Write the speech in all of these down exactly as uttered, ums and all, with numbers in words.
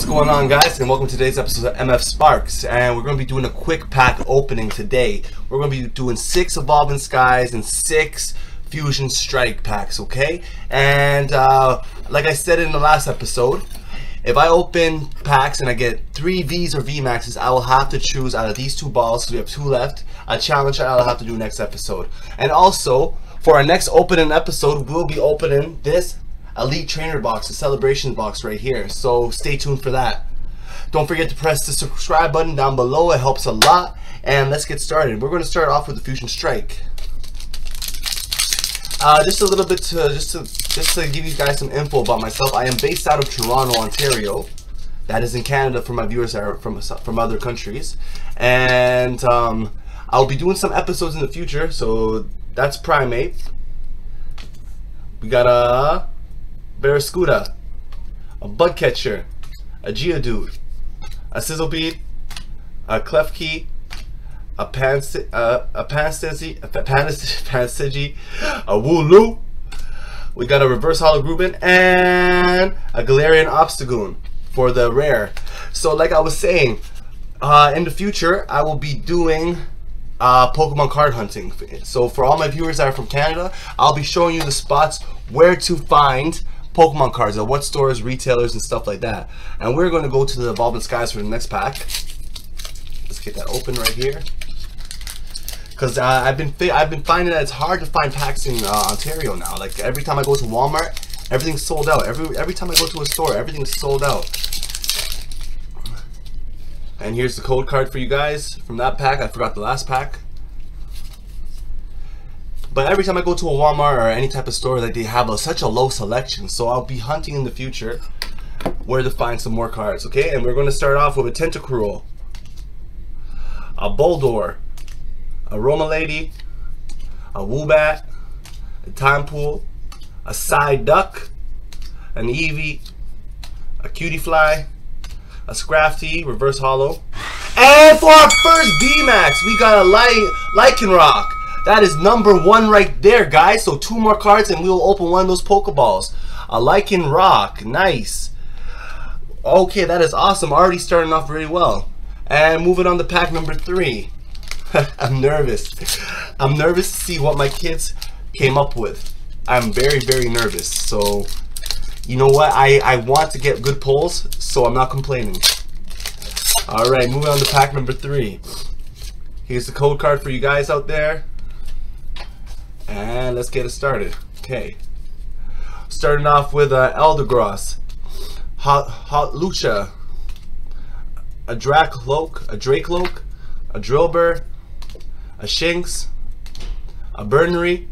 What's going on, guys, and welcome to today's episode of M F Sparks, and we're going to be doing a quick pack opening today. We're going to be doing six Evolving Skies and six Fusion Strike packs, okay? And uh, like I said in the last episode, if I open packs and I get three Vs or Vmaxes, I will have to choose out of these two balls, so we have two left, a challenge that I'll have to do next episode. And also, for our next opening episode, we'll be opening this Elite Trainer box, the Celebration box right here, so stay tuned for that. Don't forget to press the subscribe button down below, it helps a lot. And let's get started. We're going to start off with the Fusion Strike. Uh, just a little bit to just to just to give you guys some info about myself. I am based out of Toronto, Ontario. That is in Canada for my viewers that are from from other countries. And um, I'll be doing some episodes in the future. So that's Primate. We got a Barrascuda, a Bug Catcher, a Geodude, a Sizzlebead, a Klefki, a Pansy, uh, a Pansy, a Pansy, a Wooloo. We got a Reverse Holo Groupin and a Galarian Obstagoon for the rare. So, like I was saying, uh, in the future I will be doing Uh, Pokemon card hunting. So for all my viewers that are from Canada, I'll be showing you the spots where to find Pokemon cards at what stores, retailers, and stuff like that. And we're going to go to the Evolving Skies for the next pack. Let's get that open right here, because uh, I've been I've been finding that it's hard to find packs in uh, Ontario now. Like every time I go to Walmart, everything's sold out. Every every time I go to a store, everything's sold out. And here's the code card for you guys from that pack. I forgot the last pack. But every time I go to a Walmart or any type of store, like, they have a, such a low selection. So I'll be hunting in the future where to find some more cards, okay? And we're going to start off with a Tentacruel, a Boldor, a Romalady, a Woobat, a Timepool, a Psyduck, an Eevee, a Cutiefly, a Scrafty, Reverse Holo. And for our first Vmax, we got a Ly Lycanroc. That is number one right there, guys. So two more cards and we'll open one of those Pokeballs. A Lycanroc, nice. Okay, that is awesome. Already starting off really well. And moving on to pack number three. I'm nervous. I'm nervous to see what my kids came up with. I'm very, very nervous. So, you know what, I, I want to get good pulls, so I'm not complaining. Alright, moving on to pack number three. Here's the code card for you guys out there. And let's get it started. Okay. Starting off with uh, Eldegoss, Hot, Hot Lucha, a Dracloak, a Dracloak, a Drillbur, a Shinx, a Burnery,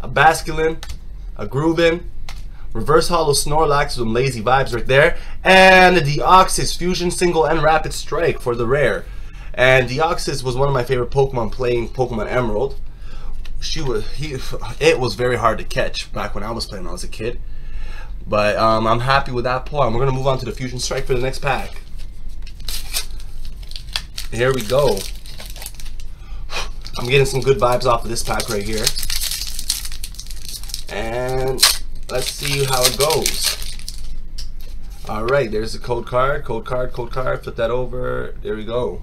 a Basculin, a Groovin, Reverse Holo Snorlax, some lazy vibes right there. And the Deoxys, Fusion, Single, and Rapid Strike for the rare. And Deoxys was one of my favorite Pokemon playing Pokemon Emerald. She was, he, it was very hard to catch back when I was playing when I was a kid. But um, I'm happy with that pull. And we're going to move on to the Fusion Strike for the next pack. Here we go. I'm getting some good vibes off of this pack right here. And let's see how it goes. Alright, there's the code card, code card, code card. Flip that over. There we go.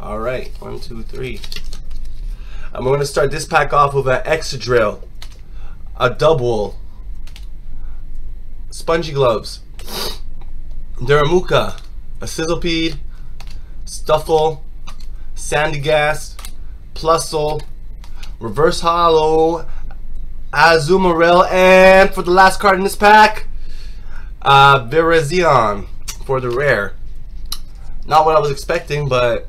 Alright, one, two, three. I'm going to start this pack off with an Excadrill, a Dubwool, Spongy Gloves, Duramuka, a Sizzlepeed, Stuffle, Sandygast, Plusle, Reverse Holo, Azumarill, and for the last card in this pack, uh, Virizion for the rare. Not what I was expecting, but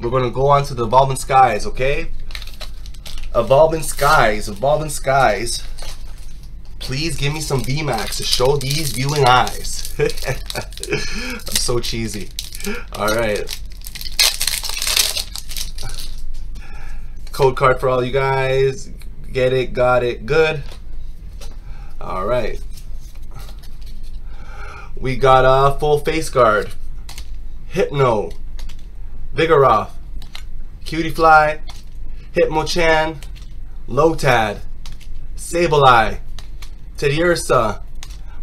we're going to go on to the Evolving Skies, okay? Evolving Skies, Evolving Skies. Please give me some V max to show these viewing eyes. I'm so cheesy. Alright. Code card for all you guys. Get it, got it, good. All right. We got a full face guard, Hypno, Vigoroth, Cutiefly, Hitmochan, Lotad, Sableye, Teddiursa,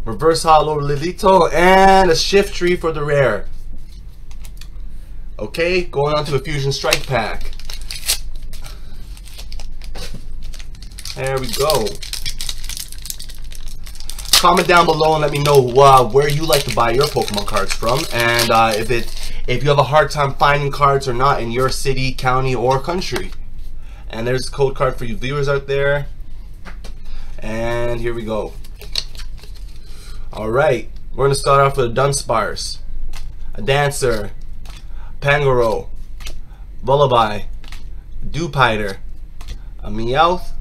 Reverse Hollow Lilito, and a Shift Tree for the rare. Okay, going on to the Fusion Strike pack. There we go. Comment down below and let me know uh, where you like to buy your Pokemon cards from, and uh, if it if you have a hard time finding cards or not in your city, county, or country. And there's a code card for you viewers out there. And here we go. Alright, we're going to start off with a Dunsparce, a Dancer, Pangoro, Vullaby, Dewpider, a Meowth,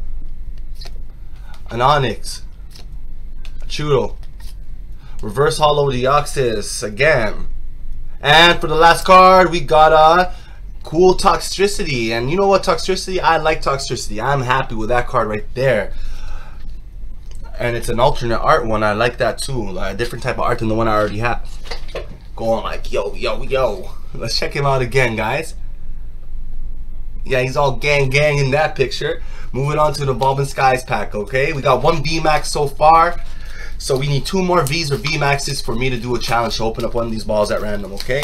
an Onix, Chudo, Reverse Hollow Deoxys again, and for the last card we got a cool Toxtricity. And you know what, Toxtricity, I like Toxtricity. I'm happy with that card right there, and it's an alternate art one. I like that too, like a different type of art than the one I already have going. Like, yo yo yo, let's check him out again, guys. Yeah, he's all gang gang in that picture. Moving on to the Evolving Skies pack. Okay, we got one Vmax so far. So we need two more V's or Vmaxes for me to do a challenge to open up one of these balls at random, okay?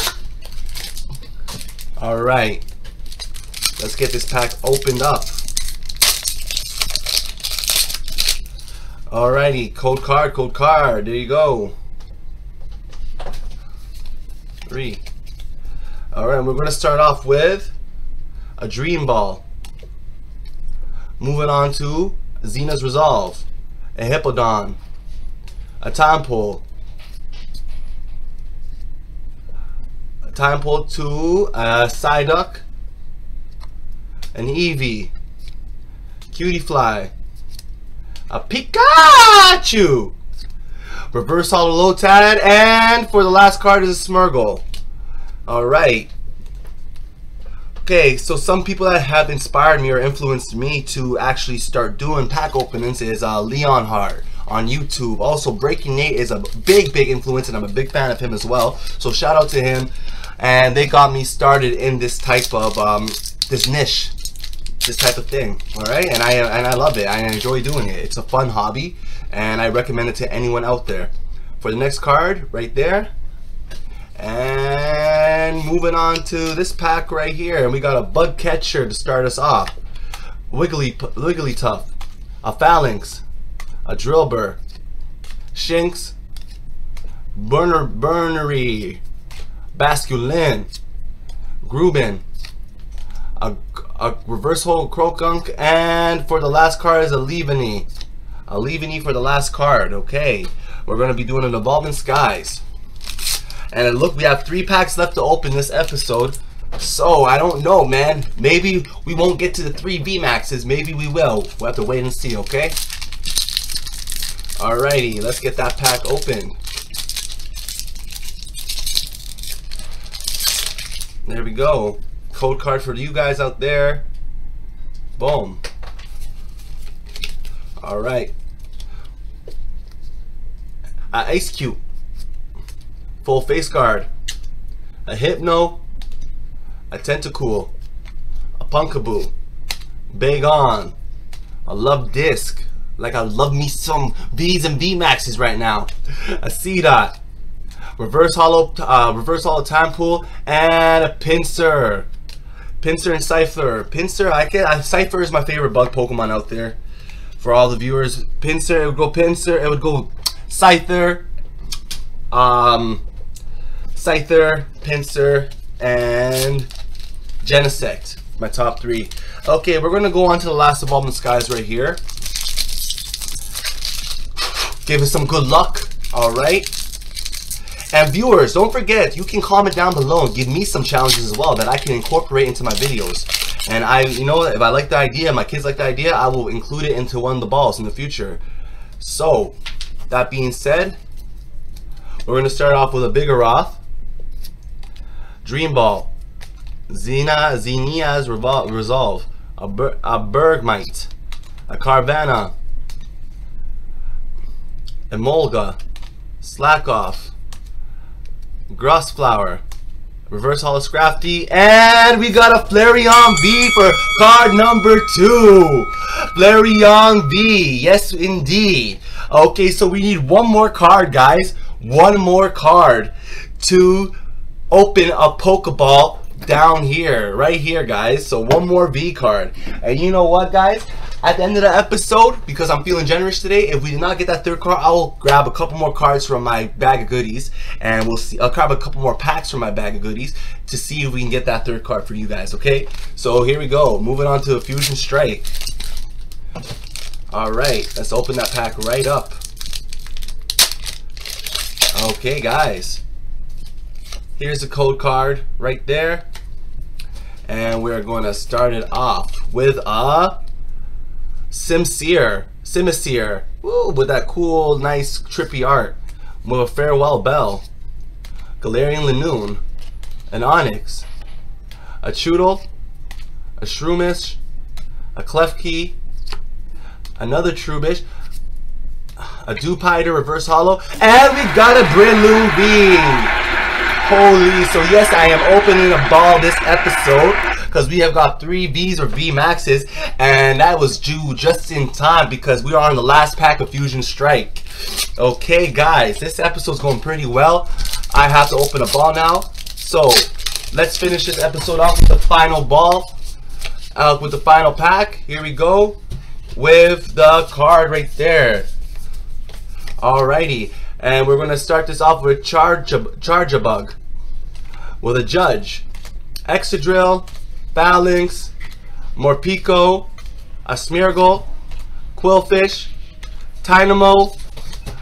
Alright. Let's get this pack opened up. Alrighty, code card, code card. There you go. Three. Alright, we're gonna start off with a Dream Ball. Moving on to Xena's Resolve, a Hippodon, a Tadpole, a Tadpole to a Psyduck, an Eevee, Cutiefly, a Pikachu, Reverse Hollow Lotad, and for the last card is a Smeargle. Alright. Okay, so some people that have inspired me or influenced me to actually start doing pack openings is uh, Leon Hart on YouTube. Also, Breaking Nate is a big, big influence, and I'm a big fan of him as well. So shout out to him, and they got me started in this type of um, this niche, this type of thing. All right, and I and I love it. I enjoy doing it. It's a fun hobby, and I recommend it to anyone out there. For the next card, right there, and moving on to this pack right here, and we got a Bug Catcher to start us off. Wiggly, Wigglytuff, a Phalanx, a Drillbur, Shinx, Burner, Burnery, Basculin, Grubbin, a, a Reverse Hole Croagunk, and for the last card is a Leavanny. A Leavanny for the last card. Okay, we're going to be doing an Evolving Skies. And look, we have three packs left to open this episode. So, I don't know, man. Maybe we won't get to the three Vmaxes. Maybe we will. We'll have to wait and see, okay? Alrighty, let's get that pack open. There we go. Code card for you guys out there. Boom. Alright. Uh, Ice Cube. Full Face Guard, a Hypno, a Tentacool, a Punkaboo, Bagon, a Love Disc, like I love me some V's and Vmaxes right now, a Seedot, Reverse Hollow, uh, Reverse Hollow Tadpole, and a Pinsir, Pinsir and Cypher. Pinsir, I can, I, Cypher is my favorite bug Pokemon out there. For all the viewers, Pinsir, it would go Pinsir, it would go Cyther, um, Scyther, Pinsir, and Genesect, my top three. Okay, we're gonna go on to the last Evolving Skies right here. Give us some good luck, alright? And viewers, don't forget, you can comment down below and give me some challenges as well that I can incorporate into my videos. And I, you know, if I like the idea, my kids like the idea, I will include it into one of the balls in the future. So, that being said, we're going to start off with a Vigoroth, Dream Ball, Xena, Xenia's Resolve, a, Ber a Bergmite, a Carvanha, Emolga, Slackoff, Grassflower, Reverse Holoscrafty, and we got a Flareon V for card number two. Flareon V, yes indeed. Okay, so we need one more card, guys. One more card to open a Pokeball down here, right here, guys. So one more V card. And you know what, guys? At the end of the episode, because I'm feeling generous today, if we did not get that third card, I will grab a couple more cards from my bag of goodies, and we'll see. I'll grab a couple more packs from my bag of goodies to see if we can get that third card for you guys. Okay, so here we go. Moving on to a Fusion Strike. All right, let's open that pack right up. Okay, guys. Here's the code card right there, and we're going to start it off with a Simseer, Simisear, woo, with that cool, nice, trippy art. With a Farewell Bell, Galarian Lanoon, an Onix, a Choodle, a Shroomish, a Klefki, another Troobish, a Dewpider Reverse Holo, and we got a Breloom V. Holy, so yes, I am opening a ball this episode because we have got three V's or Vmaxes, and that was due just in time because we are on the last pack of Fusion Strike. Okay, guys, this episode's going pretty well. I have to open a ball now, so let's finish this episode off with the final ball, uh, with the final pack. Here we go with the card right there. Alrighty. And we're going to start this off with Charge-a-Bug, with a Judge, Exadrill, Phalanx, Morpeko, a Smeargle, Quillfish, Tynamo,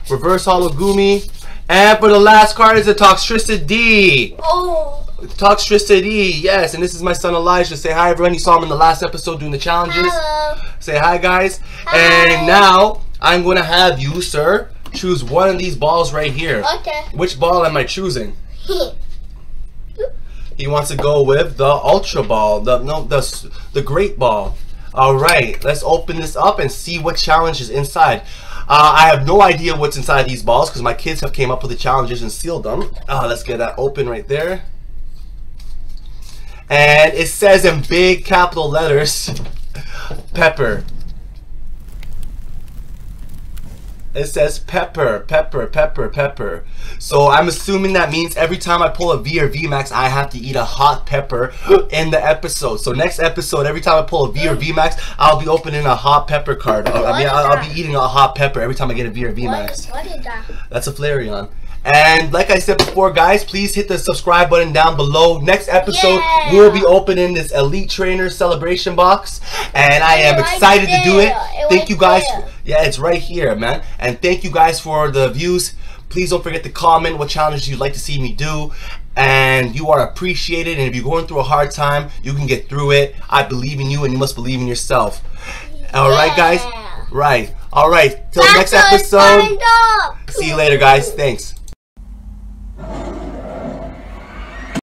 Reverse Hologumi, and for the last card is a Toxtricity. Oh! Toxtricity, yes, and this is my son Elijah. Say hi, everyone. You saw him in the last episode doing the challenges. Hello. Say hi, guys. Hi. And now I'm going to have you, sir, choose one of these balls right here. Okay. Which ball am I choosing? He wants to go with the Ultra Ball, the no, the the Great Ball. All right, let's open this up and see what challenge is inside. Uh, I have no idea what's inside these balls because my kids have came up with the challenges and sealed them. Uh, let's get that open right there. And it says in big capital letters, Pepper. It says pepper, pepper, pepper, pepper. So I'm assuming that means every time I pull a V or Vmax, I have to eat a hot pepper in the episode. So next episode, every time I pull a V or Vmax, I'll be opening a hot pepper card. What I mean, I'll, I'll be eating a hot pepper every time I get a V or Vmax. What, what is that? That's a Flareon. And like I said before, guys, please hit the subscribe button down below. Next episode, yeah. We'll be opening this Elite Trainer Celebration box. And I am right excited there. to do it. it Thank you guys. There. Yeah, it's right here, man. And thank you guys for the views. Please don't forget to comment what challenges you'd like to see me do. And you are appreciated. And if you're going through a hard time, you can get through it. I believe in you, and you must believe in yourself. Yeah. All right, guys? Right. All right. Till next episode. See you later, guys. Thanks.